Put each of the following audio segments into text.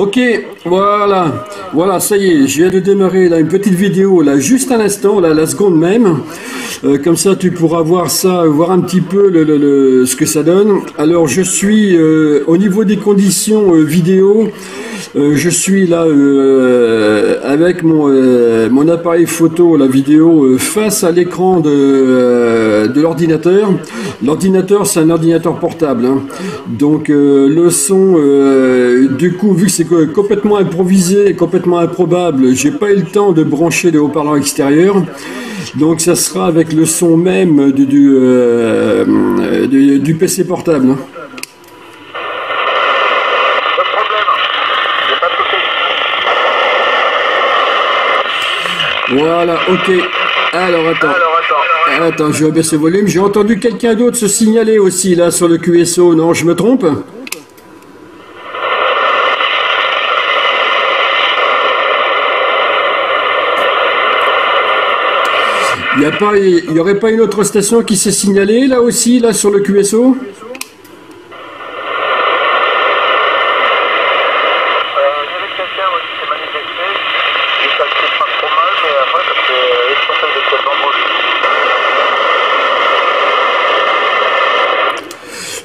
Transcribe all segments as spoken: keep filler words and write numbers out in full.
Ok, voilà, voilà, ça y est, je viens de démarrer là, une petite vidéo, là, juste à l'instant, là, la seconde même, euh, comme ça tu pourras voir ça, voir un petit peu le, le, le, ce que ça donne. Alors je suis, euh, au niveau des conditions euh, vidéo, euh, je suis là euh, avec mon, euh, mon appareil photo, la vidéo, euh, face à l'écran de, euh, de l'ordinateur. L'ordinateur, c'est un ordinateur portable, hein. Donc euh, le son, euh, du coup, vu que c'est complètement improvisé, complètement improbable, j'ai pas eu le temps de brancher les haut-parleurs extérieurs, donc ça sera avec le son même du, du, euh, du, du P C portable. Le problème, j'ai pas de soucis. Voilà, ok. Alors attends. Alors, attends. Attends, je vais baisser le volume. J'ai entendu quelqu'un d'autre se signaler aussi là sur le Q S O, non, je me trompe? Il n'y aurait pas une autre station qui s'est signalée là aussi, là sur le Q S O?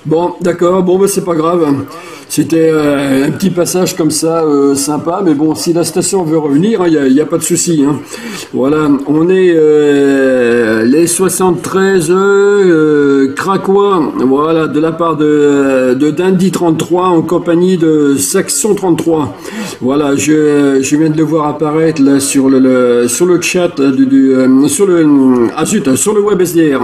Bon, d'accord, bon, bah, c'est pas grave. C'était euh, un petit passage comme ça, euh, sympa, mais bon, si la station veut revenir, il hein, n'y a, a pas de souci. Hein. Voilà, on est euh, les soixante-treize euh, cracois, voilà, de la part de, de Dundee trente-trois en compagnie de Saxon trente-trois. Voilà, je, je viens de le voir apparaître là, sur, le, le, sur le chat, du, du, euh, sur le, ah, zut, sur le WebSDR.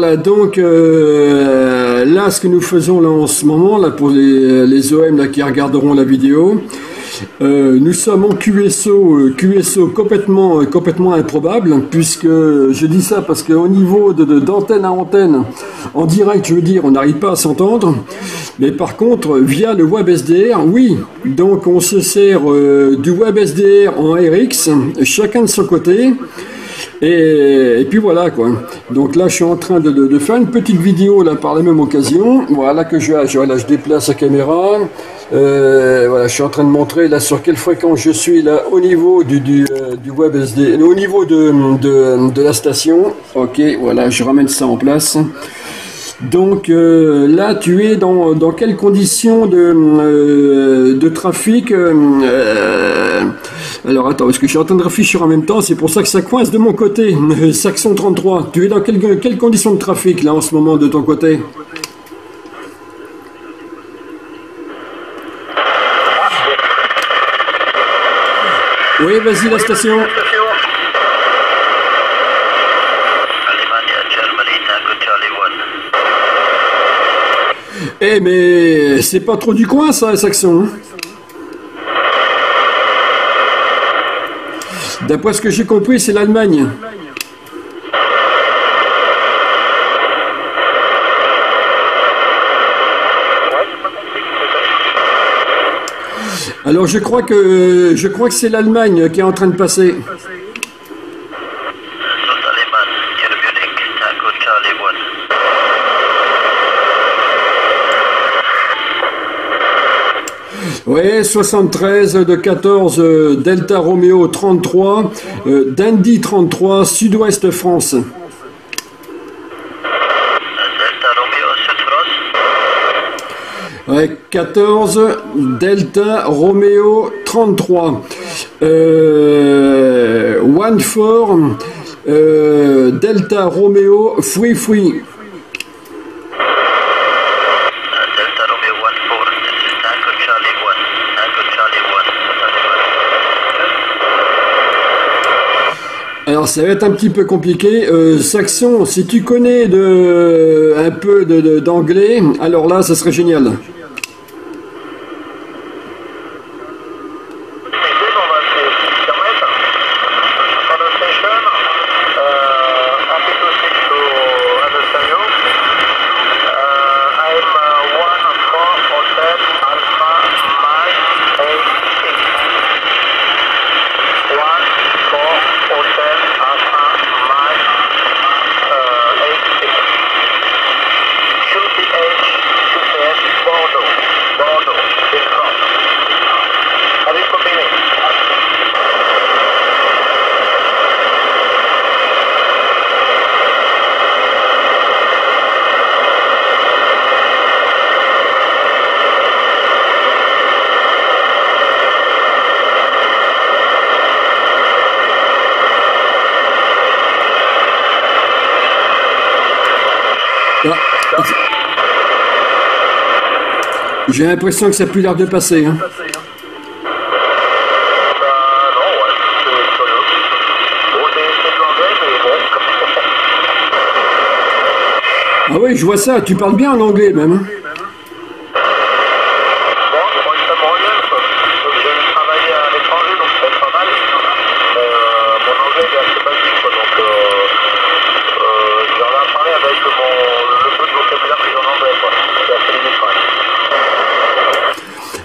Voilà, donc euh, là ce que nous faisons là en ce moment là pour les, les O M là, qui regarderont la vidéo, euh, nous sommes en Q S O, Q S O complètement, complètement improbable, puisque je dis ça parce qu'au niveau de, de, d'antenne à antenne, en direct je veux dire, on n'arrive pas à s'entendre, mais par contre via le WebSDR, oui, donc on se sert euh, du WebSDR en R X, chacun de son côté. Et, et puis voilà quoi. Donc là je suis en train de, de, de faire une petite vidéo là par la même occasion. Voilà que je, je, là, je déplace la caméra. Euh, voilà, je suis en train de montrer là sur quelle fréquence je suis là au niveau du, du, euh, du WebSD, au niveau de, de, de la station. Ok, voilà, je ramène ça en place. Donc euh, là tu es dans, dans quelles conditions de, euh, de trafic euh, alors attends, parce que je suis en train de réfléchir en même temps, c'est pour ça que ça coince de mon côté. Saxon trente-trois, tu es dans quelles, quelles conditions de trafic là en ce moment de ton côté? Oui, vas-y la station. Eh hey, mais c'est pas trop du coin ça, Saxon. D'après ce que j'ai compris, c'est l'Allemagne. Alors je crois que je crois que c'est l'Allemagne qui est en train de passer. Oui, soixante-treize de quatorze, euh, Delta Romeo trente-trois, euh, Dundee trente-trois, Sud-Ouest France. Delta Romeo, Sud-France. Ouais, quatorze, Delta Romeo trente-trois. Euh, quatorze, euh, Delta Romeo, Free Free. Alors ça va être un petit peu compliqué. Euh, Saxon, si tu connais de, un peu d'anglais, de, de, alors là, ça serait génial. J'ai l'impression que ça n'a plus l'air de passer. Hein. Ah oui, je vois ça. Tu parles bien en anglais même.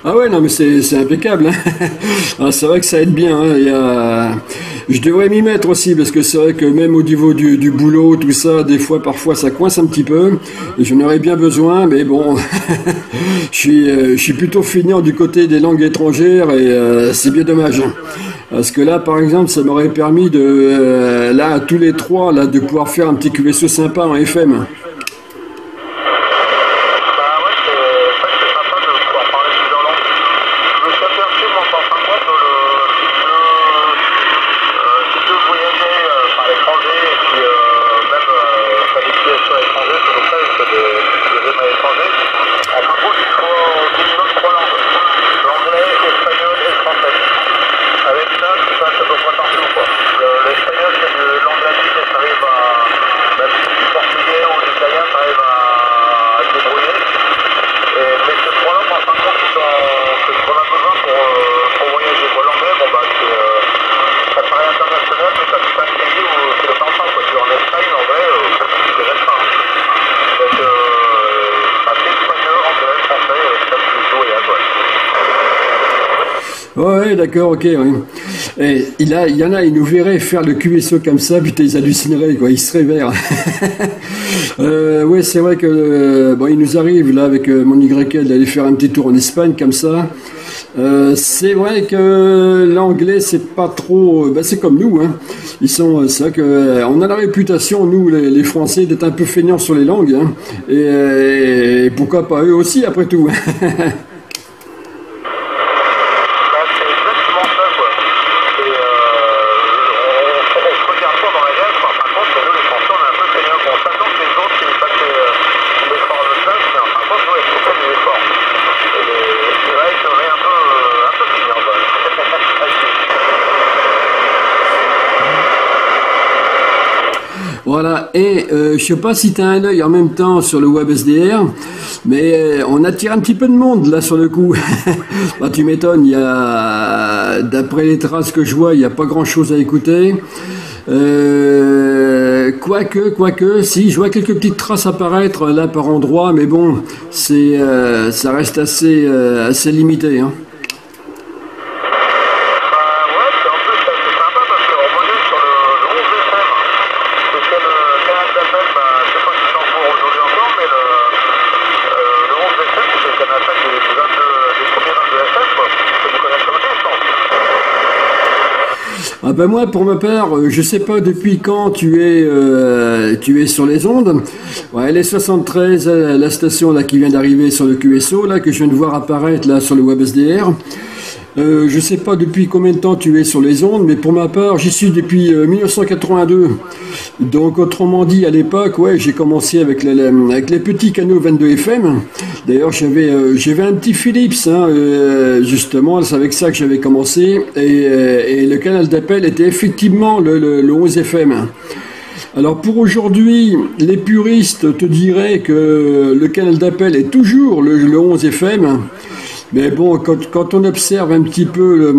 Ah ouais, non, mais c'est impeccable. Hein. C'est vrai que ça aide bien. Hein. Il y a... Je devrais m'y mettre aussi, parce que c'est vrai que même au niveau du, du boulot, tout ça, des fois, parfois, ça coince un petit peu. J'en aurais bien besoin, mais bon, je, suis, je suis plutôt fainéant du côté des langues étrangères, et euh, c'est bien dommage. Hein. Parce que là, par exemple, ça m'aurait permis de, euh, là, tous les trois, là, de pouvoir faire un petit Q S O sympa en F M. D'accord, ok, oui. Et il, a, il y en a, ils nous verraient faire le Q S O comme ça, putain, ils hallucineraient, quoi, ils seraient verts. euh, ouais, c'est vrai que, bon, il nous arrive, là, avec mon Y L, d'aller faire un petit tour en Espagne, comme ça. Euh, c'est vrai que l'anglais, c'est pas trop... Ben, c'est comme nous, hein. Ils sont... C'est vrai qu'on a la réputation, nous, les, les Français, d'être un peu feignants sur les langues, hein. Et, et pourquoi pas eux aussi, après tout. Voilà, et euh, je sais pas si tu as un œil en même temps sur le web S D R, mais euh, on attire un petit peu de monde là sur le coup. Bah, tu m'étonnes, il y a, d'après les traces que je vois, il n'y a pas grand chose à écouter. Euh, quoique, quoique, si, je vois quelques petites traces apparaître là par endroit, mais bon, c'est, euh, ça reste assez, euh, assez limité. Hein. Ah ben moi, pour ma part, je sais pas depuis quand tu es, euh, tu es sur les ondes. Ouais, les soixante-treize, la station là qui vient d'arriver sur le Q S O, là que je viens de voir apparaître là sur le web S D R. Euh, je sais pas depuis combien de temps tu es sur les ondes, mais pour ma part, j'y suis depuis euh, mille neuf cent quatre-vingt-deux. Donc autrement dit, à l'époque, ouais, j'ai commencé avec, la, la, avec les petits canaux vingt-deux F M. D'ailleurs, j'avais euh, j'avais un petit Philips, hein, euh, justement, c'est avec ça que j'avais commencé. Et, euh, et le canal d'appel était effectivement le, le, le onze F M. Alors pour aujourd'hui, les puristes te diraient que le canal d'appel est toujours le, le onze F M. Mais bon, quand, quand on observe un petit peu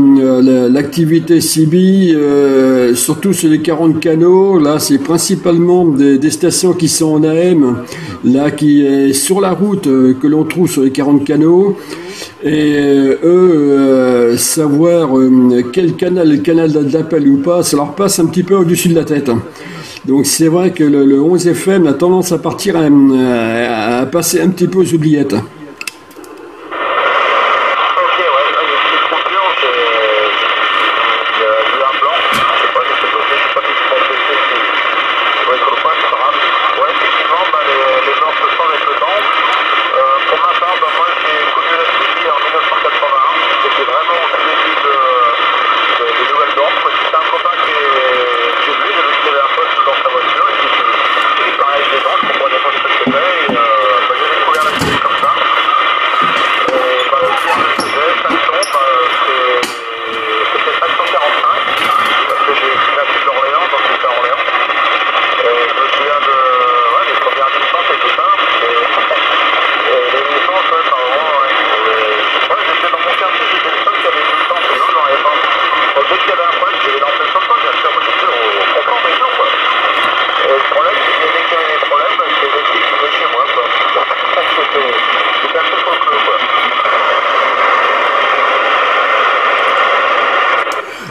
l'activité Cibi, euh, surtout sur les quarante canaux, là c'est principalement des, des stations qui sont en A M, là qui est sur la route euh, que l'on trouve sur les quarante canaux, et euh, eux, euh, savoir euh, quel canal, canal d'appel ou pas, ça leur passe un petit peu au-dessus de la tête. Donc c'est vrai que le, le onze F M a tendance à partir, à, à, à passer un petit peu aux oubliettes. Hey, uh...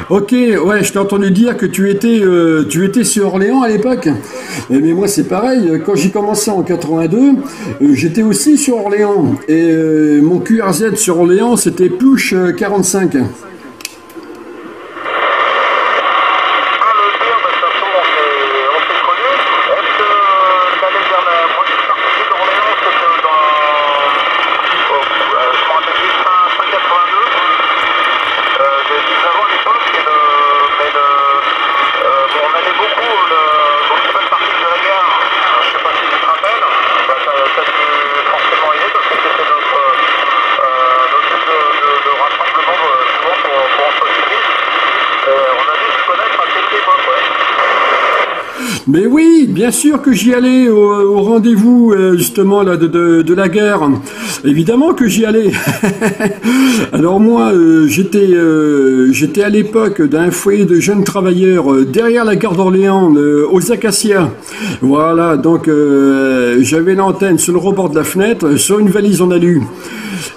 Ok, ouais, je t'ai entendu dire que tu étais, euh, tu étais sur Orléans à l'époque. Mais moi, c'est pareil. Quand j'ai commencé en quatre-vingt-deux, euh, j'étais aussi sur Orléans. Et euh, mon Q R Z sur Orléans, c'était Pouche quarante-cinq. Mais oui, bien sûr que j'y allais au, au rendez-vous justement là, de, de, de la guerre. Évidemment que j'y allais. Alors moi, euh, j'étais euh, j'étais à l'époque d'un foyer de jeunes travailleurs euh, derrière la gare d'Orléans, euh, aux Acacias. Voilà, donc euh, j'avais l'antenne sur le rebord de la fenêtre, sur une valise en alu.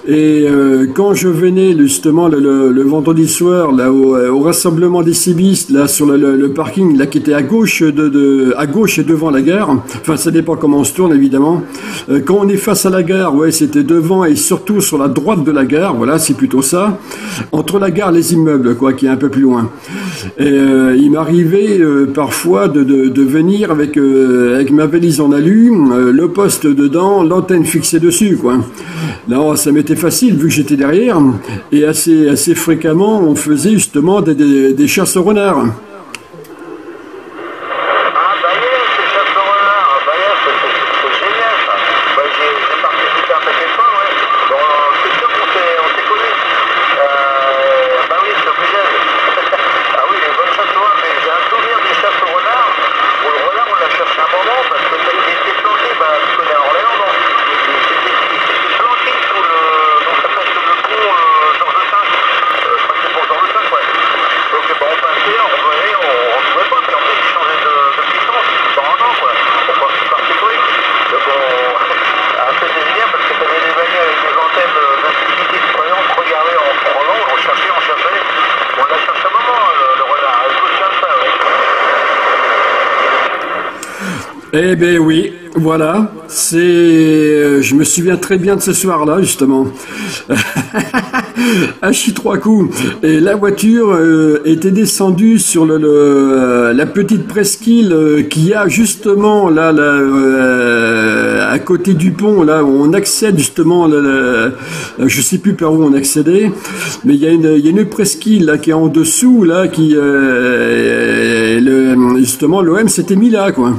Et euh, quand je venais justement le, le, le vendredi soir là au, au rassemblement des cibistes là sur le, le, le parking là qui était à gauche de, de à gauche et devant la gare, enfin ça dépend comment on se tourne évidemment. Euh, quand on est face à la gare, ouais c'était devant et surtout sur la droite de la gare, voilà c'est plutôt ça. Entre la gare les immeubles quoi qui est un peu plus loin. Et euh, il m'arrivait euh, parfois de, de, de venir avec euh, avec ma valise en alu, euh, le poste dedans, l'antenne fixée dessus quoi. Non, ça m'était facile vu que j'étais derrière et assez, assez fréquemment on faisait justement des, des, des chasses au renard. Eh ben oui, voilà, c'est, je me souviens très bien de ce soir-là, justement, H I trois COU, et la voiture euh, était descendue sur le, le, la petite presqu'île euh, qu'il y a justement là, là euh, à côté du pont, là où on accède justement, là, là, je sais plus par où on accédait, mais il y a une, il y a une presqu'île là qui est en dessous, là, qui, euh, le, justement, l'O M s'était mis là, quoi.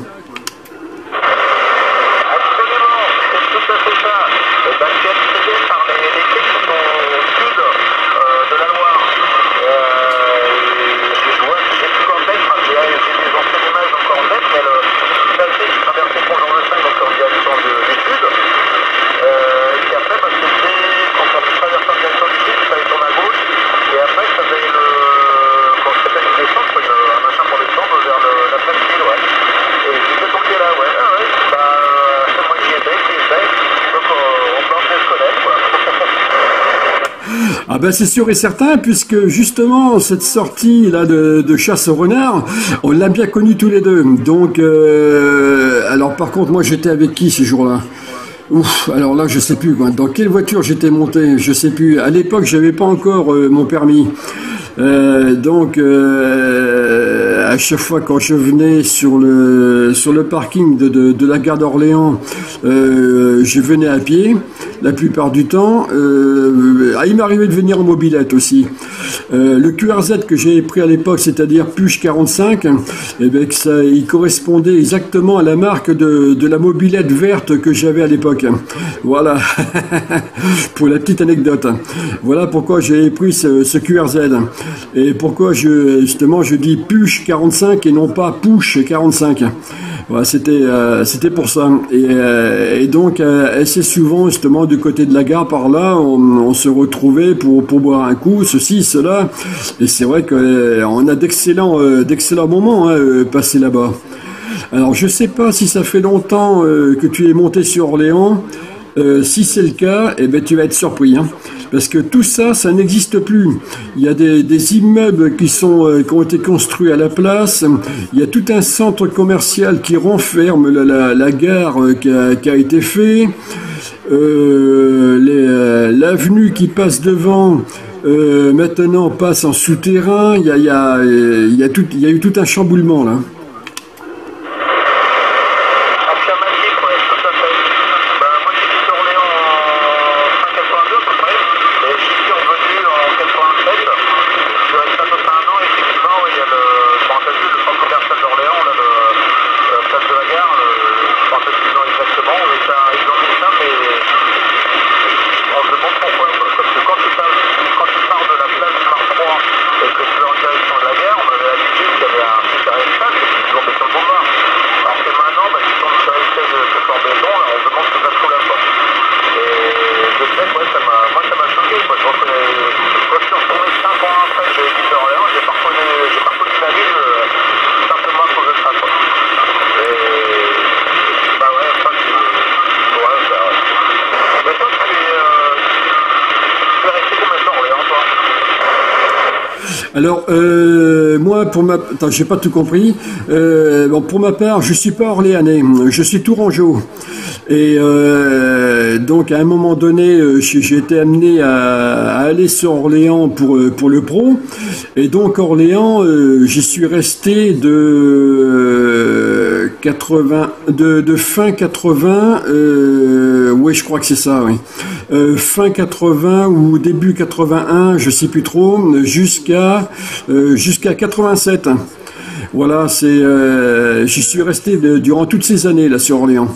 Ah ben c'est sûr et certain, puisque justement cette sortie là de, de chasse au renard, on l'a bien connue tous les deux. Donc, euh, alors par contre, moi j'étais avec qui ce jour-là? Ouf, alors là je sais plus, quoi. Dans quelle voiture j'étais monté, je sais plus. À l'époque, j'avais pas encore euh, mon permis. Euh, donc, euh, à chaque fois quand je venais sur le sur le parking de, de, de la gare d'Orléans, euh, je venais à pied la plupart du temps. Euh, ah, il m'arrivait de venir en mobilette aussi. Euh, le Q R Z que j'ai pris à l'époque, c'est-à-dire Pouche quarante-cinq, eh bien, que ça, il correspondait exactement à la marque de, de la mobilette verte que j'avais à l'époque. Voilà, pour la petite anecdote. Voilà pourquoi j'ai pris ce, ce Q R Z. Et pourquoi je, justement je dis Pouche quarante-cinq et non pas Pouche quarante-cinq. Voilà, c'était euh, c'était pour ça. Et, euh, et donc euh, assez souvent justement du côté de la gare par là, on, on se retrouvait pour, pour boire un coup, ceci, cela. Et c'est vrai qu'on euh, a d'excellents euh, d'excellents moments hein, euh, passés là-bas. Alors je sais pas si ça fait longtemps euh, que tu es monté sur Orléans. Euh, si c'est le cas, eh ben, tu vas être surpris. Hein. parce que tout ça, ça n'existe plus. Il y a des, des immeubles qui, sont, qui ont été construits à la place, il y a tout un centre commercial qui renferme la, la, la gare qui a, qui a été fait, euh, l'avenue qui passe devant... Euh, maintenant, on passe en souterrain. Il y a, y a, y a, tout, y a eu tout un chamboulement là. Alors, euh, moi, pour ma... Attends, j'ai pas tout compris. Euh, bon, pour ma part, je suis pas orléanais, je suis tourangeau. Et euh, donc, à un moment donné, j'ai été amené à, à aller sur Orléans pour, pour le pro. Et donc, Orléans, euh, j'y suis resté de, quatre-vingts, de, de fin quatre-vingts. Euh, oui, je crois que c'est ça, oui. Euh, fin quatre-vingts ou début quatre-vingt-un, je sais plus trop, jusqu'à euh, jusqu'à quatre-vingt-sept. Voilà, c'est euh, j'y suis resté de, durant toutes ces années là sur Orléans.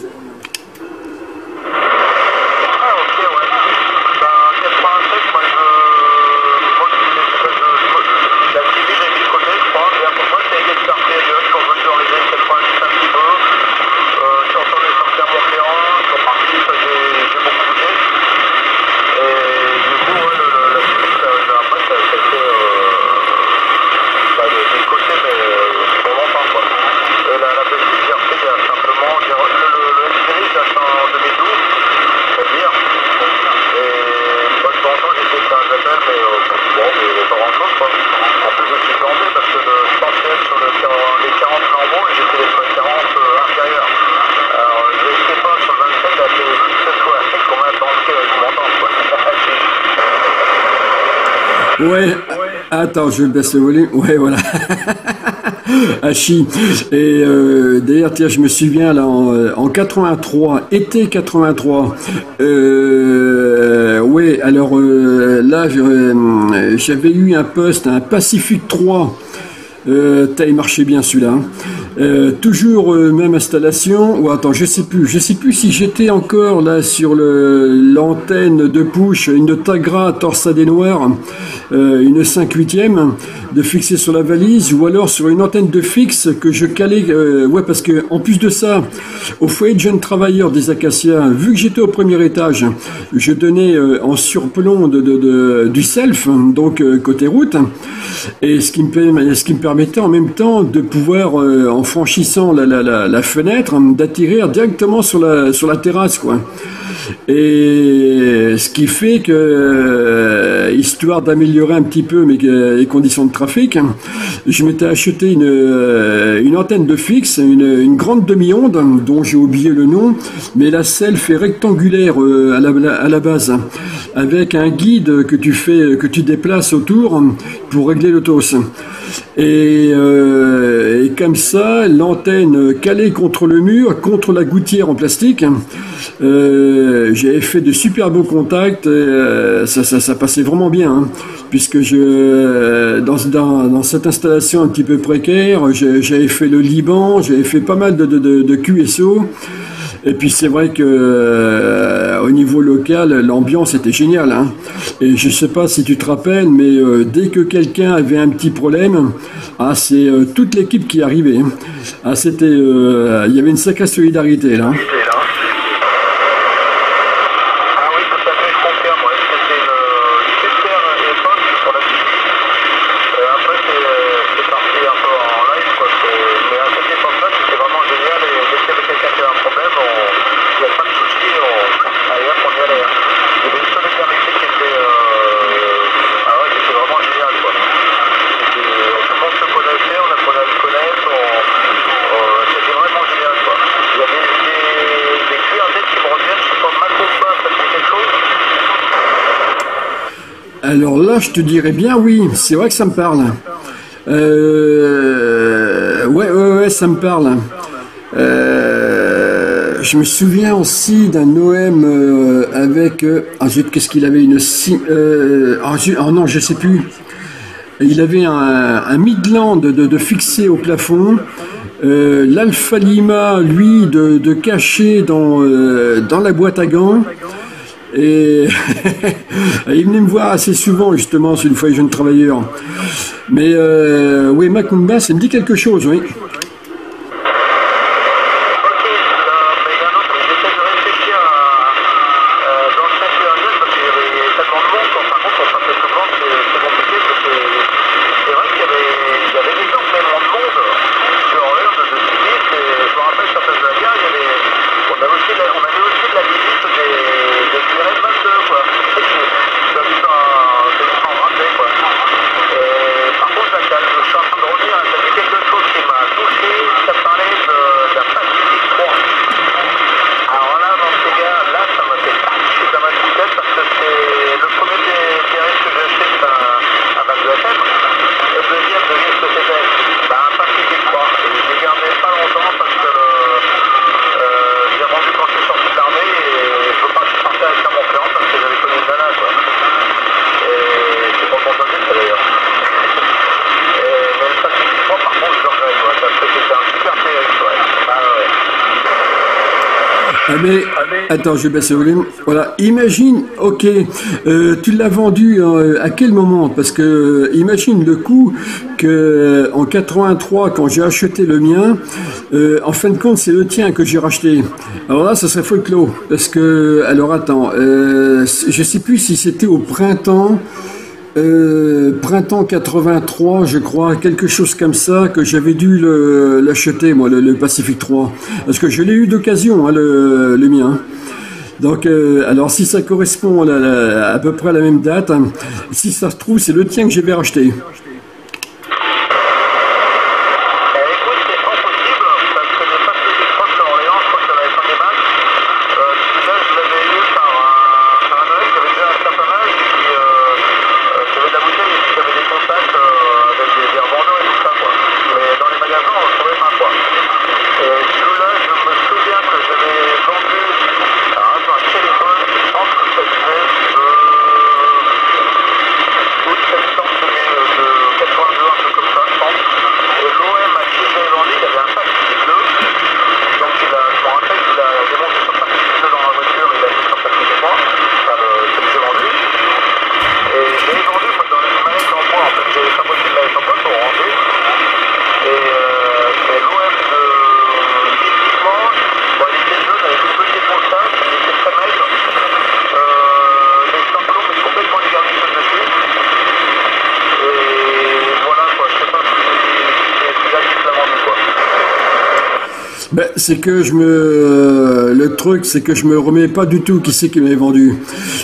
Ouais, attends, je baisse le volume. Ouais, voilà. Hachi. Et euh, d'ailleurs, tiens, je me souviens, là, en, en quatre-vingt-trois, été quatre-vingt-trois. Euh, ouais, alors euh, là, j'avais eu un poste, un Pacifique trois. Euh, T'as marché bien celui-là. Hein. Euh, toujours euh, même installation. Ou oh, attends, je sais plus. Je sais plus si j'étais encore là sur l'antenne de Pouche, une Tagra torsadée noire, euh, une cinq huitième de fixer sur la valise, ou alors sur une antenne de fixe que je calais. Euh, ouais, parce que en plus de ça, au foyer de jeunes travailleurs des Acacias, vu que j'étais au premier étage, je donnais euh, en surplomb de, de, de, du self, donc euh, côté route, et ce qui me permet, ce qui me permet permettait en même temps de pouvoir, euh, en franchissant la, la, la, la fenêtre, hein, d'atterrir directement sur la, sur la terrasse, quoi. Et ce qui fait que, euh, histoire d'améliorer un petit peu mes, les conditions de trafic, hein, je m'étais acheté une, euh, une antenne de fixe, une, une grande demi-onde, dont j'ai oublié le nom, mais la self est rectangulaire euh, à, la, à la base, hein, avec un guide que tu fais, que tu déplaces autour, hein, pour régler le toss. Et, euh, et comme ça, l'antenne calée contre le mur, contre la gouttière en plastique, euh, j'avais fait de super beaux contacts, et, euh, ça, ça, ça passait vraiment bien, hein, puisque je, dans, dans, dans cette installation un petit peu précaire, j'avais fait le Liban, j'avais fait pas mal de, de, de, de Q S O, et puis c'est vrai que euh, au niveau local, l'ambiance était géniale, hein. Et je sais pas si tu te rappelles, mais euh, dès que quelqu'un avait un petit problème, ah, c'est euh, toute l'équipe qui arrivait. Hein. Ah, c'était, euh, il y avait une sacrée solidarité là. Ailleurs qu'on y allait, il y avait une solidarité qui était euh, Alors là, je te dirais bien oui, c'est vrai que ça me parle. Euh, ouais, ouais, ouais, ça me parle. Euh, je me souviens aussi d'un O M euh, avec... Euh, ah zut, qu'est-ce qu'il avait une... Euh, ah zut, oh non, je sais plus. Il avait un, un Midland de, de fixer au plafond. Euh, L'Alpha Lima, lui, de, de cacher dans, euh, dans la boîte à gants. Et il venait me voir assez souvent, justement, sur une fois les jeunes travailleurs. Mais euh, oui, Macumba, ça me dit quelque chose, oui. Mais, attends, je baisse le volume. Voilà, imagine, ok, euh, tu l'as vendu euh, à quel moment? Parce que, imagine le coût que, en quatre-vingt-trois, quand j'ai acheté le mien, euh, en fin de compte, c'est le tien que j'ai racheté. Alors là, ça serait faux clos. Parce que, alors attends, euh, je sais plus si c'était au printemps, euh, printemps quatre-vingt-trois, je crois, quelque chose comme ça, que j'avais dû l'acheter, moi, le, le Pacifique trois. Parce que je l'ai eu d'occasion, hein, le, le mien. Donc, euh, alors, si ça correspond à, la, à peu près à la même date, hein, si ça se trouve, c'est le tien que j'avais racheté. Ben, c'est que je me... Le truc, c'est que je me remets pas du tout qui c'est qui m'avait vendu.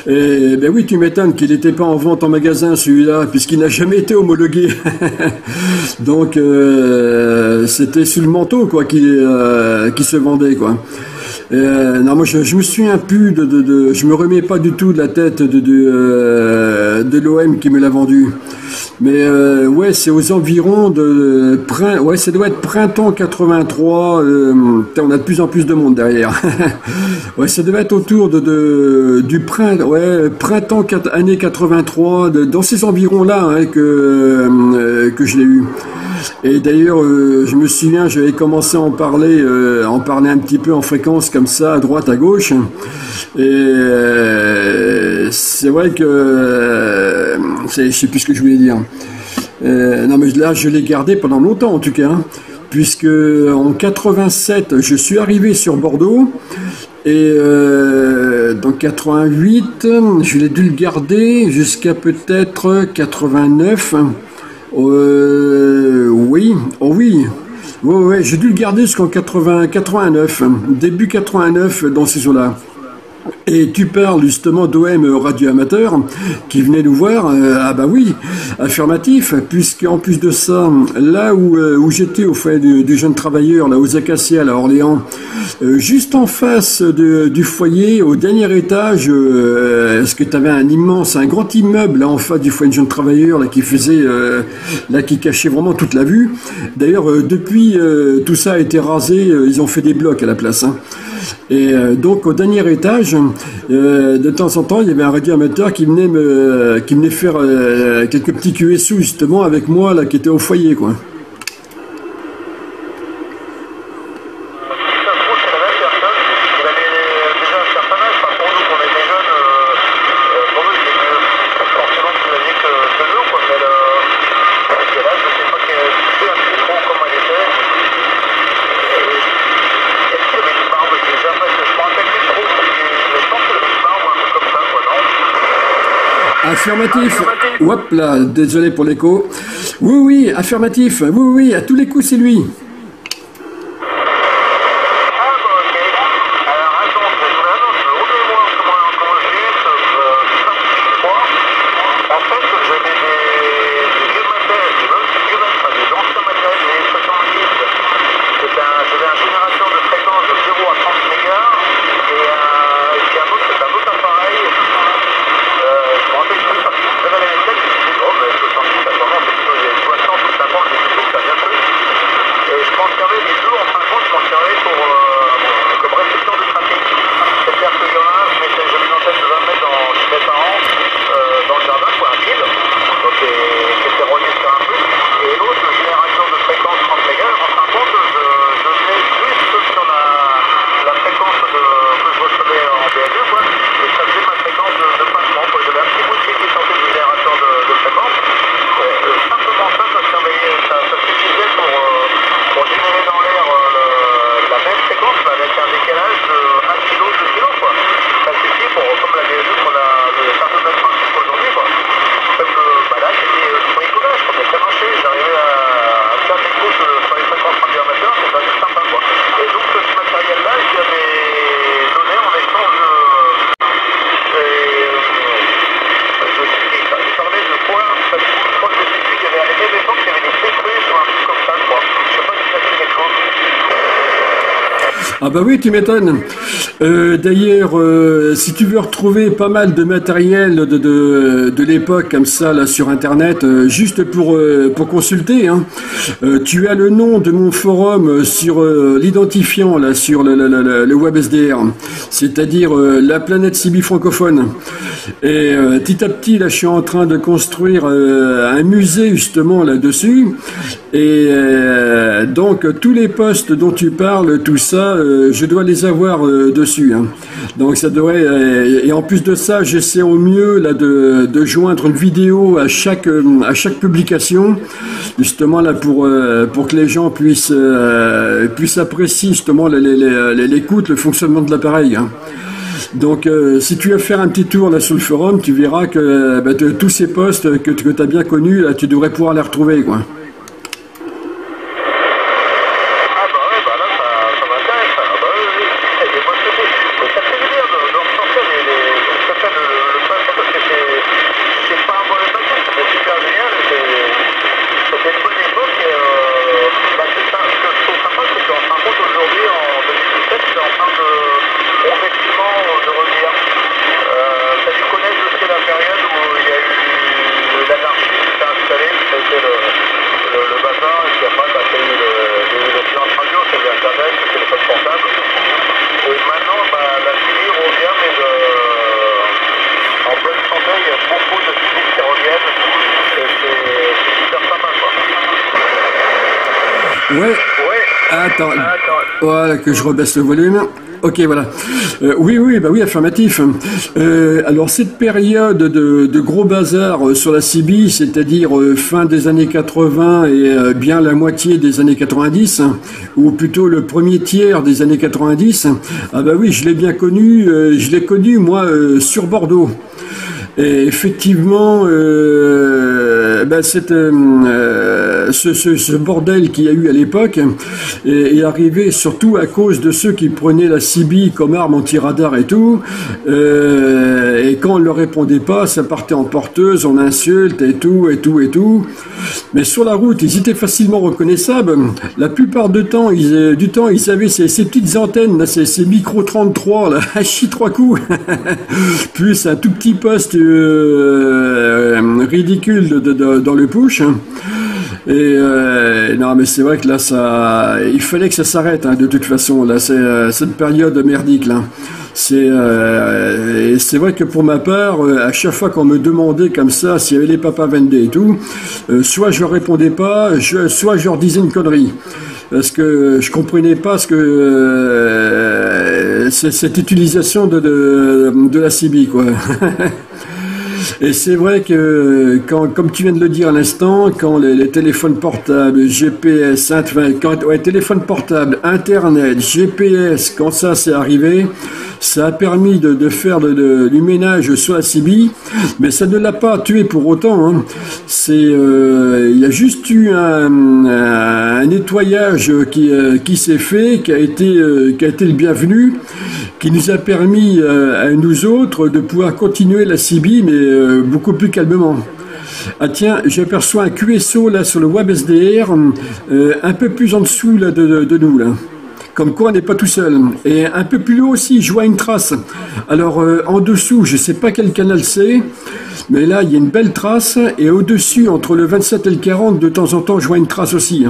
Et ben oui, tu m'étonnes qu'il n'était pas en vente en magasin, celui-là, puisqu'il n'a jamais été homologué. Donc, euh, c'était sous le manteau, quoi, qui, euh, qui se vendait, quoi. Euh, non, moi, je, je me souviens plus de, de, de... Je me remets pas du tout de la tête de, de, euh, de l'O M qui me l'a vendu. Mais euh, ouais, c'est aux environs de print, ouais, ça doit être printemps quatre-vingt-trois. Euh, on a de plus en plus de monde derrière. Ouais, ça devait être autour de, de du print, ouais, printemps année quatre-vingt-trois, de, dans ces environs-là, hein, que euh, que je l'ai eu. Et d'ailleurs, euh, je me souviens, j'avais commencé à en parler, euh, en parler un petit peu en fréquence comme ça, à droite, à gauche. Et euh, c'est vrai que euh, je sais plus ce que je voulais dire. Euh, non mais là je l'ai gardé pendant longtemps en tout cas, hein, puisque en quatre-vingt-sept je suis arrivé sur Bordeaux et euh, dans quatre-vingt-huit je l'ai dû le garder jusqu'à peut-être quatre-vingt-neuf. Euh, oui, oh oui, ouais, ouais, j'ai dû le garder jusqu'en quatre-vingt-neuf, début quatre-vingt-neuf dans ces eaux-là. Et tu parles justement d'O M Radio Amateur qui venait nous voir. Euh, ah bah oui, affirmatif, puisqu'en plus de ça, là où, euh, où j'étais au foyer du, du jeune travailleur, là aux Acacias, à Orléans, euh, juste en face de, du foyer, au dernier étage, euh, est-ce que tu avais un immense, un grand immeuble là en face du foyer du jeune travailleur, là qui faisait, euh, là qui cachait vraiment toute la vue. D'ailleurs, euh, depuis, euh, tout ça a été rasé, euh, ils ont fait des blocs à la place, hein. Et euh, donc au dernier étage, euh, de temps en temps, il y avait un radio amateur qui venait me, euh, qui venait faire euh, quelques petits Q S O justement avec moi là, qui était au foyer quoi. Affirmatif. Hop là, désolé pour l'écho. Oui, oui, affirmatif. Oui, oui, à tous les coups, c'est lui. Ah bah oui, tu m'étonnes. Euh, D'ailleurs, euh, si tu veux retrouver pas mal de matériel de, de, de l'époque comme ça là sur Internet, euh, juste pour, euh, pour consulter, hein, euh, tu as le nom de mon forum sur euh, l'identifiant là sur le, le, le, le WebSDR, c'est-à-dire euh, la planète Cibi francophone. Et euh, petit à petit, là, je suis en train de construire euh, un musée justement là-dessus. Et euh, donc tous les postes dont tu parles, tout ça, euh, je dois les avoir euh, dessus. Hein. Donc ça devrait. Euh, et en plus de ça, j'essaie au mieux là de, de joindre une vidéo à chaque euh, à chaque publication, justement là pour euh, pour que les gens puissent euh, puissent apprécier justement l'écoute, le fonctionnement de l'appareil. Hein. Donc, euh, si tu veux faire un petit tour là sur le forum, tu verras que bah, de, tous ces postes que, que tu as bien connus, là, tu devrais pouvoir les retrouver, quoi. Que je rebaisse le volume. Ok, voilà. Euh, oui, oui, bah oui, affirmatif. Euh, alors, cette période de, de gros bazar sur la Cibi, c'est-à-dire fin des années quatre-vingts et bien la moitié des années quatre-vingt-dix, ou plutôt le premier tiers des années quatre-vingt-dix, ah bah oui, je l'ai bien connu, je l'ai connu, moi, sur Bordeaux. Et effectivement, euh, ben cette, euh, ce, ce, ce bordel qu'il y a eu à l'époque est, est arrivé surtout à cause de ceux qui prenaient la Cibi comme arme anti-radar et tout. Euh, et quand on ne leur répondait pas, ça partait en porteuse, on insulte et tout, et tout, et tout. Mais sur la route, ils étaient facilement reconnaissables. La plupart du temps, ils, du temps, ils avaient ces, ces petites antennes, là, ces, ces micro trente-trois, là, H I trois COU, plus un tout petit poste euh, ridicule de, de, de, dans le Pouche. Et euh, non, mais c'est vrai que là, ça, il fallait que ça s'arrête, hein, de toute façon, là, euh, cette période merdique, là. C'est euh, vrai que pour ma part, euh, à chaque fois qu'on me demandait comme ça s'il y avait les papas vendés et tout, euh, soit je répondais pas, je, soit je leur disais une connerie. Parce que je comprenais pas ce que euh, cette utilisation de, de, de la Cibi, quoi. Et c'est vrai que, quand, comme tu viens de le dire à l'instant, quand les, les téléphones portables, G P S, enfin, quand, ouais, téléphones portables, Internet, G P S, quand ça c'est arrivé, ça a permis de, de faire de, de, du ménage sur la Cibi, mais ça ne l'a pas tué pour autant. Hein. C'est, euh, il y a juste eu un, un nettoyage qui, euh, qui s'est fait, qui a été, euh, qui a été le bienvenu, qui nous a permis euh, à nous autres de pouvoir continuer la Cibi, mais euh, beaucoup plus calmement. Ah tiens, j'aperçois un Q S O là sur le WebSDR, euh, un peu plus en dessous là, de, de, de nous là. Comme quoi on n'est pas tout seul. Et un peu plus haut aussi, je vois une trace. Alors euh, en dessous, je ne sais pas quel canal c'est, mais là il y a une belle trace. Et au-dessus, entre le vingt-sept et le quarante, de temps en temps, je vois une trace aussi.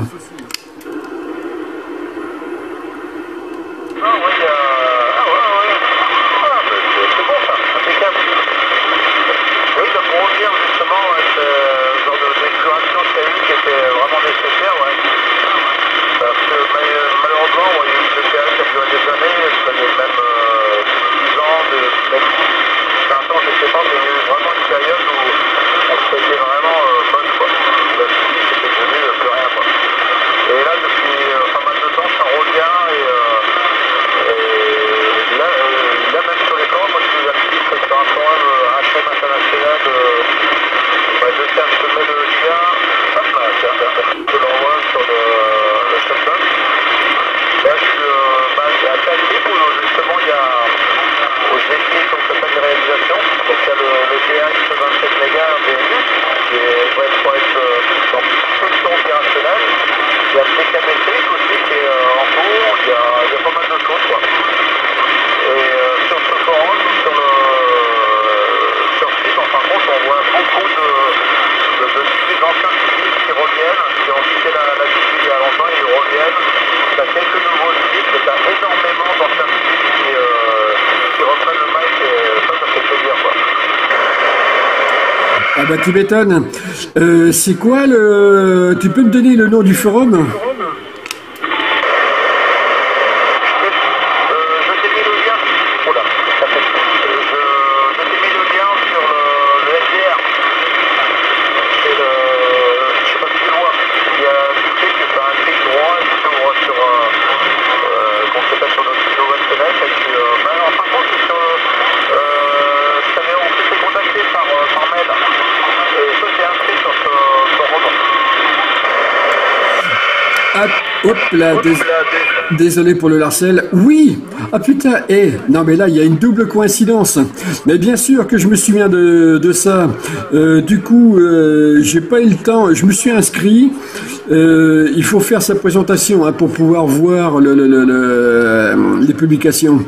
Bah tu m'étonnes. Euh, c'est quoi le... Tu peux me donner le nom du forum ? Hop là, dés... désolé pour le larcel. Oui, ah putain, eh, hey. Non mais là il y a une double coïncidence. Mais bien sûr que je me souviens de, de ça. Euh, du coup, euh, j'ai pas eu le temps. Je me suis inscrit. Euh, il faut faire sa présentation, hein, pour pouvoir voir le, le, le, le, les publications.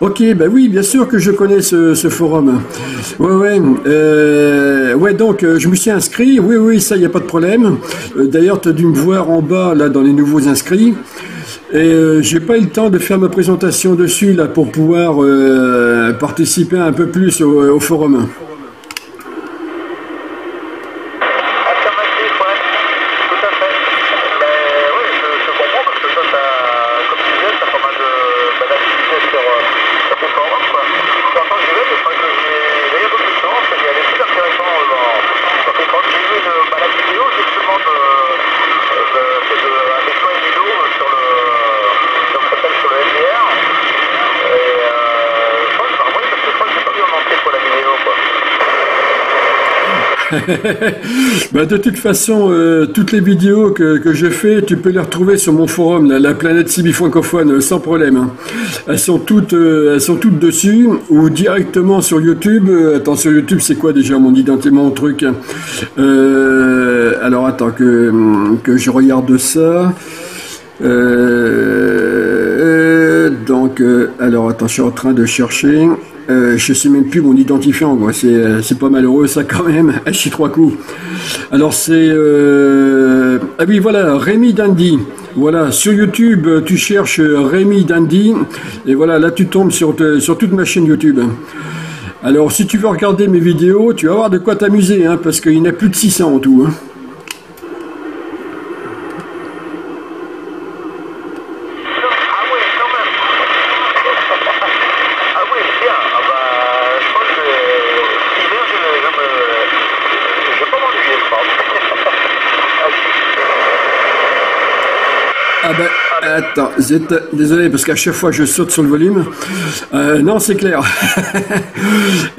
Ok, ben oui, bien sûr que je connais ce, ce forum. Ouais, ouais. Euh, ouais, donc je me suis inscrit. Oui, oui, ça, il n'y a pas de problème. Euh, D'ailleurs, tu as dû me voir en bas, là, dans les nouveaux inscrits. Et euh, j'ai pas eu le temps de faire ma présentation dessus, là, pour pouvoir euh, participer un peu plus au, au forum. Quoi. Bah, de toute façon, euh, toutes les vidéos que, que je fais, tu peux les retrouver sur mon forum, là, la planète Cibi francophone, sans problème. Hein. Elles sont toutes, euh, elles sont toutes dessus, ou directement sur YouTube. Euh, attends, sur YouTube, c'est quoi déjà mon identité, mon truc hein. euh, Alors, attends que, que je regarde ça. Euh, euh, donc, euh, alors, attends, je suis en train de chercher. Euh, je sais même plus mon identifiant, quoi. C'est, c'est pas malheureux ça quand même. H I trois C O U. Alors c'est euh... ah oui voilà, Rémy Dundee. Voilà, sur YouTube tu cherches Rémy Dundee et voilà là tu tombes sur te, sur toute ma chaîne YouTube. Alors si tu veux regarder mes vidéos, tu vas avoir de quoi t'amuser, hein, parce qu'il y en a plus de six cents en tout. Hein. Attends, désolé parce qu'à chaque fois je saute sur le volume. Euh, non, c'est clair.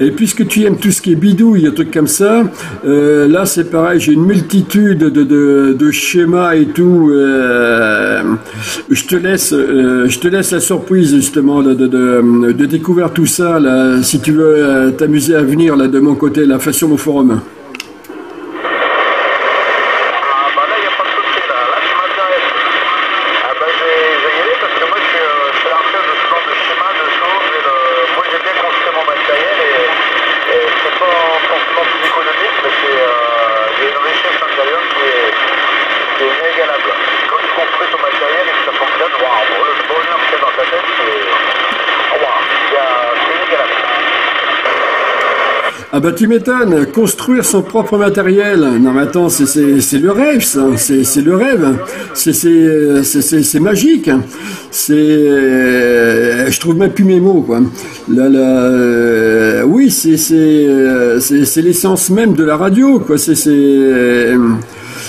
Et puisque tu aimes tout ce qui est bidouille, un truc comme ça, euh, là c'est pareil, j'ai une multitude de, de, de schémas et tout. Euh, je te laisse, euh, je te laisse la surprise justement là, de, de, de découvrir tout ça là, si tu veux euh, t'amuser à venir là de mon côté, là, sur mon forum. Ah bah tu m'étonnes, construire son propre matériel, non mais attends, c'est le rêve ça, c'est le rêve, c'est magique, c'est, je trouve même plus mes mots quoi, là, là, oui c'est l'essence même de la radio quoi, c'est...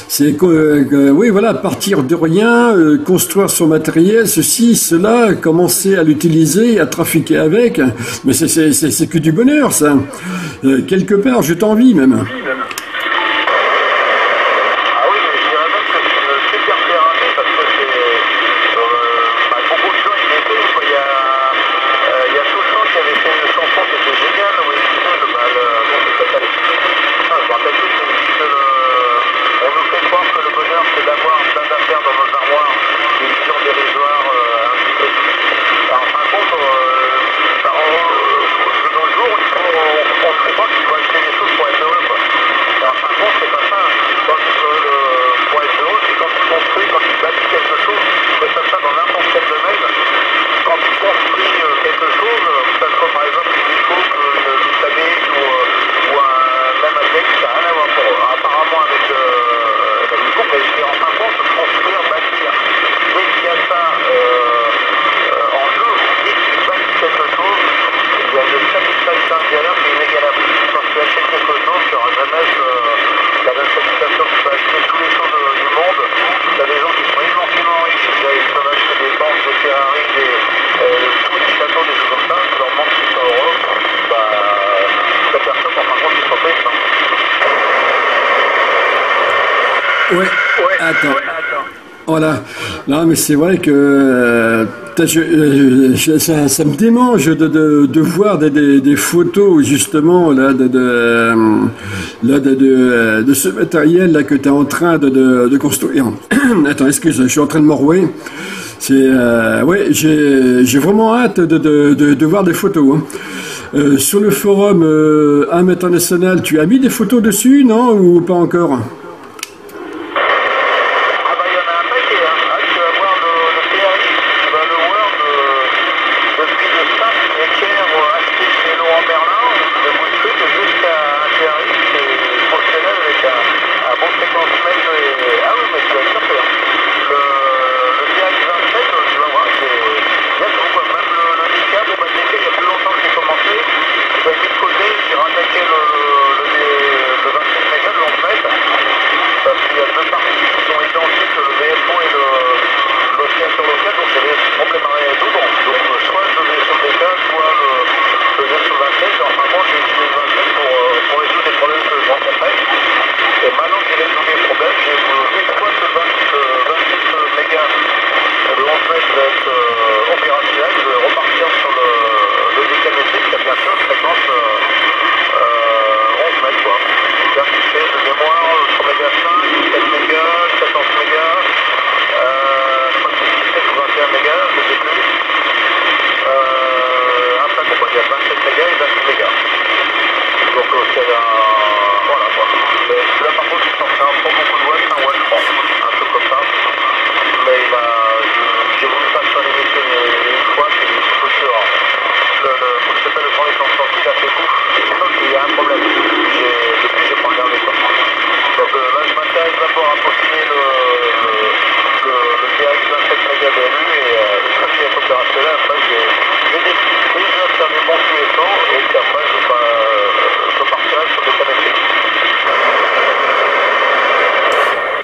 C'est euh, euh, oui, voilà, partir de rien, euh, construire son matériel, ceci, cela, commencer à l'utiliser, à trafiquer avec. Mais c'est que du bonheur, ça. Euh, quelque part, je t'envie même. Voilà. Non, mais c'est vrai que euh, je, je, ça, ça me démange de, de, de voir des, des, des photos justement là de, de, là, de, de, de ce matériel là que tu es en train de, de, de construire. Attends, excuse, je suis en train de m'enrouer. C'est euh, ouais, j'ai vraiment hâte de, de, de, de voir des photos. Hein. Euh, sur le forum euh, Am International, tu as mis des photos dessus, non ou pas encore? Attaquer le, le, le, le vingt-sept mégas de long mètre.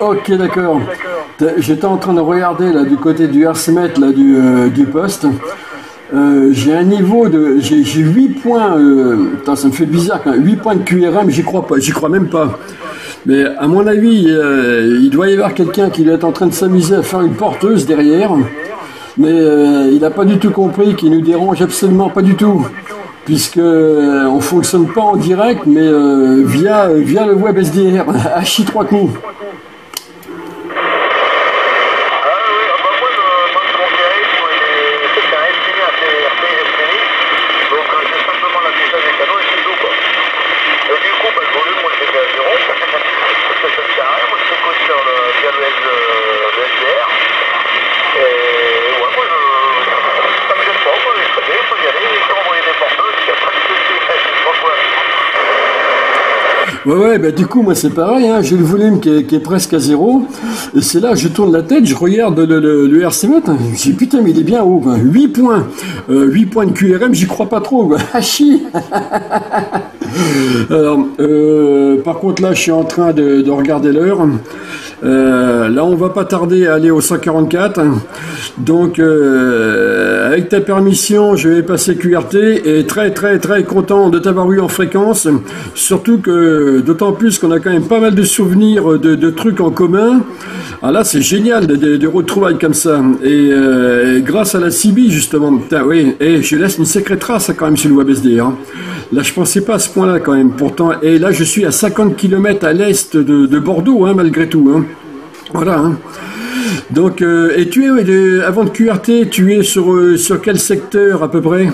Ok, d'accord. J'étais en train de regarder là du côté du hertzmètre là du, euh, du poste. Euh, j'ai un niveau de... J'ai huit points... Euh, putain, ça me fait bizarre quand même. huit points de Q R M, j'y crois pas, j'y crois même pas. Mais à mon avis, euh, il doit y avoir quelqu'un qui doit être en train de s'amuser à faire une porteuse derrière. Mais euh, il n'a pas du tout compris qu'il nous dérange absolument pas du tout. Puisque euh, on fonctionne pas en direct, mais euh, via, via le web S D R, H I trois C O U. Ouais, ouais, bah du coup, moi c'est pareil, hein, j'ai le volume qui est, qui est presque à zéro, et c'est là, je tourne la tête, je regarde le, le, le R C mètre, hein, je dis putain, mais il est bien haut, quoi. huit points, euh, huit points de Q R M, j'y crois pas trop, quoi. Ah, chi. Alors, euh, par contre, là, je suis en train de, de regarder l'heure. Euh, là, on va pas tarder à aller au cent quarante-quatre. Donc, euh, avec ta permission, je vais passer Q R T et très, très, très content de t'avoir eu en fréquence. Surtout que, d'autant plus qu'on a quand même pas mal de souvenirs, de, de trucs en commun. Ah là, c'est génial, des, des retrouvailles comme ça. Et, euh, et grâce à la Cibi, justement. Putain, oui, et je laisse une sacrée trace quand même sur le web S D R. Hein. Là, je pensais pas à ce point-là quand même. Pourtant, et là, je suis à cinquante kilomètres à l'est de, de Bordeaux, hein, malgré tout. Hein. Voilà. Hein. Donc, euh, et tu es, ouais, de, avant de Q R T, tu es sur, euh, sur quel secteur à peu près?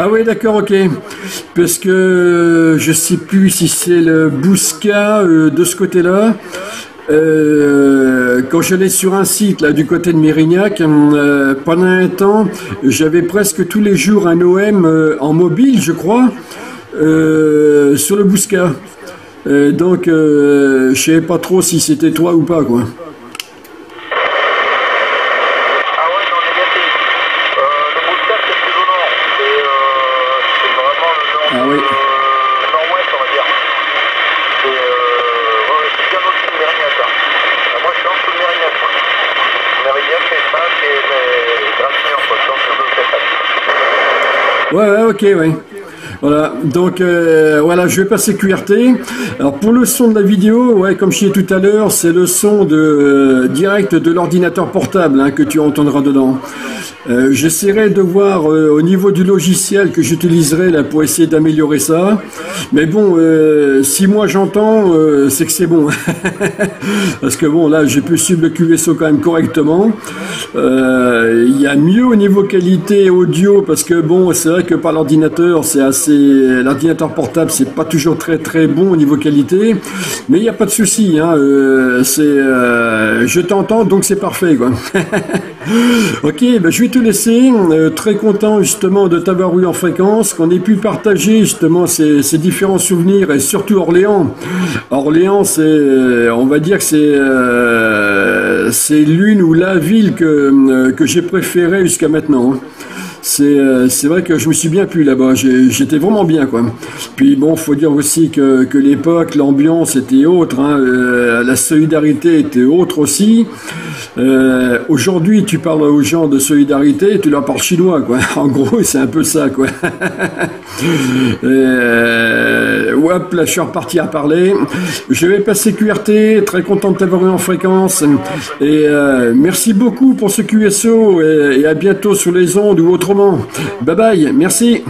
Ah oui, d'accord, ok. Parce que je sais plus si c'est le Bousca euh, de ce côté-là. Euh, quand j'allais sur un site là du côté de Mérignac, euh, pendant un temps, j'avais presque tous les jours un O M euh, en mobile, je crois, euh, sur le Bousca. Euh, donc, euh, je savais pas trop si c'était toi ou pas, quoi. Ouais, ok, ouais. Voilà, donc euh, voilà, je vais passer Q R T. Alors pour le son de la vidéo, ouais, comme je disais tout à l'heure, c'est le son de, euh, direct de l'ordinateur portable, hein, que tu entendras dedans. Euh, j'essaierai de voir euh, au niveau du logiciel que j'utiliserai là pour essayer d'améliorer ça. Mais bon, euh, si moi j'entends, euh, c'est que c'est bon. Parce que bon, là, j'ai pu suivre le Q S O quand même correctement. Il euh, y a mieux au niveau qualité audio, parce que bon, c'est vrai que par l'ordinateur, c'est assez... L'ordinateur portable, c'est pas toujours très très bon au niveau qualité, mais il n'y a pas de souci. Hein, euh, c'est, euh, je t'entends, donc c'est parfait, quoi. Ok, ben je vais te laisser. Euh, très content justement de t'avoir eu en fréquence, qu'on ait pu partager justement ces, ces différents souvenirs et surtout Orléans. Orléans, c'est, on va dire que c'est, euh, c'est l'une ou la ville que que j'ai préférée jusqu'à maintenant. Hein. C'est vrai que je me suis bien plu là-bas, j'étais vraiment bien, quoi. Puis bon, faut dire aussi que, que l'époque, l'ambiance était autre, hein, euh, la solidarité était autre aussi. Euh, Aujourd'hui, tu parles aux gens de solidarité et tu leur parles chinois, quoi. En gros, c'est un peu ça, quoi. euh, hop, là, je suis reparti à parler. Je vais passer Q R T, très content de t'avoir eu en fréquence. Et euh, merci beaucoup pour ce Q S O et, et à bientôt sur les ondes ou autre. Autrement. Bye bye, merci.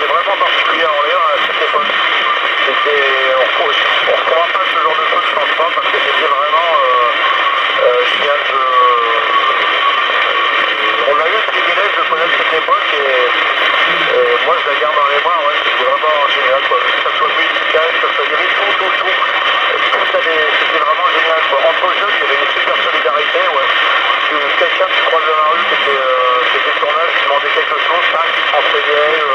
C'était vraiment particulier. des choses qu'on se passe, qui se renseignait euh,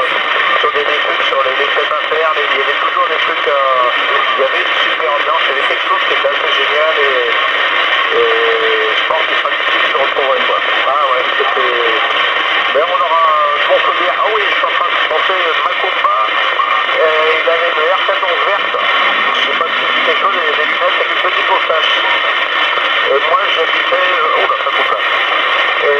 sur des, des trucs, sur les trucs à faire, il y avait toujours des trucs, il euh, y avait une super ambiance, il y avait quelque chose qui était assez génial et, et je pense qu'il sera difficile de se retrouver quoi. Ah ouais, c'était... D'ailleurs on aura un bon souvenir, ah oui je suis en train de penser Macumba, il avait une R sept onze verte, je sais pas si c'est quelque chose, il y avait des lunettes avec une petite moustache. Et moi j'habitais... Oh là ça coupe là. Et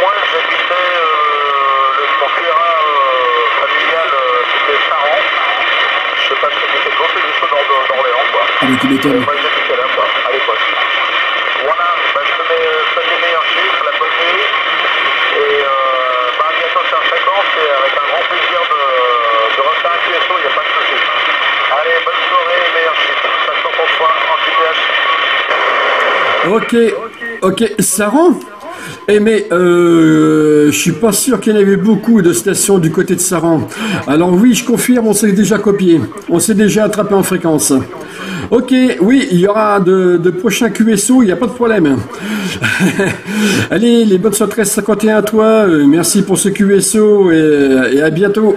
moi j'habitais euh, mon terrain euh, familial, euh, c'était Saran. Je sais pas si c'était quelque chose, c'est juste dans d'Orléans quoi. Avec tous les termes. Moi j'habitais là quoi, à l'époque. Voilà, bah, je te mets ça des meilleurs chiffres, la bonne nuit. Et euh, bah, à bientôt sur cinquante et avec un grand plaisir de, de refaire un Q S O, il n'y a pas de souci. Allez, bonne soirée, meilleurs chiffres. Saxon pour toi, en Q H. Ok, ok, Saran. Eh mais euh, je suis pas sûr qu'il y en avait beaucoup de stations du côté de Saran. Alors oui, je confirme, on s'est déjà copié, on s'est déjà attrapé en fréquence. Ok, oui, il y aura de, de prochains Q S O, il n'y a pas de problème. Allez, les bonnes soirées treize cinquante et un à toi, euh, merci pour ce Q S O et, et à bientôt.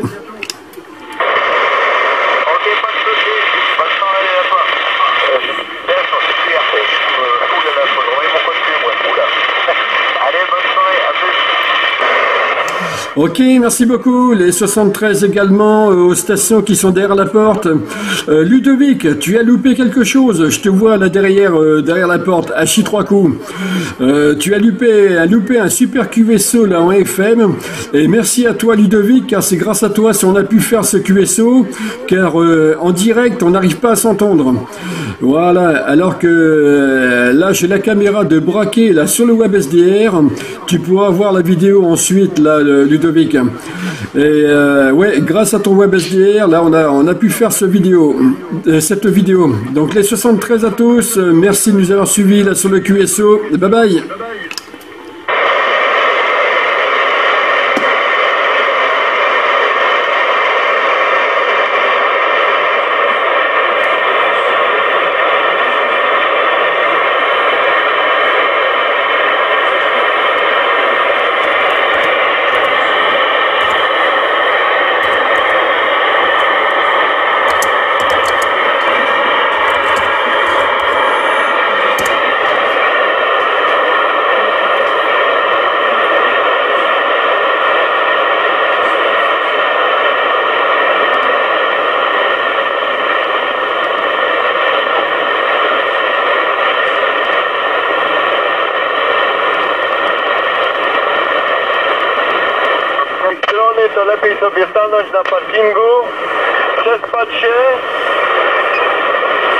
Ok, merci beaucoup. Les soixante-treize également euh, aux stations qui sont derrière la porte. Euh, Ludovic, tu as loupé quelque chose. Je te vois là derrière, euh, derrière la porte, H I trois COU. Euh, tu as loupé, as loupé un super Q S O là en F M. Et merci à toi Ludovic, car c'est grâce à toi si on a pu faire ce Q S O, car euh, en direct on n'arrive pas à s'entendre. Voilà, alors que euh, là j'ai la caméra de braquer là sur le WebSDR. Tu pourras voir la vidéo ensuite là, Ludovic. Et euh, ouais, grâce à ton WebSDR, là on a on a pu faire ce vidéo, cette vidéo. Donc les soixante-treize à tous, merci de nous avoir suivis là sur le Q S O. Bye bye. Bye, bye.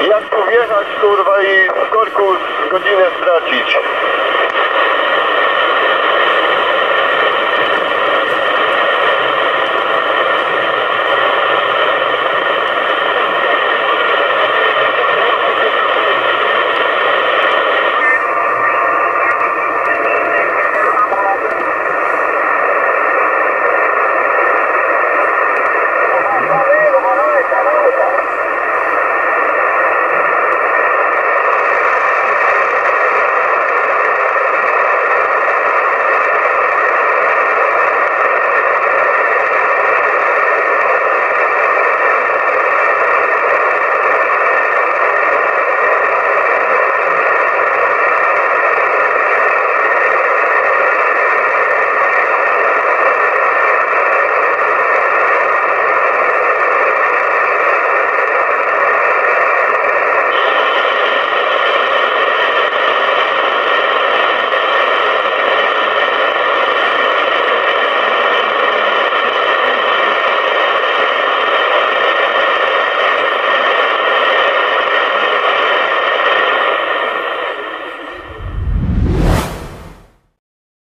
Jak tu wjechać, kurwa, i w korku godzinę stracić?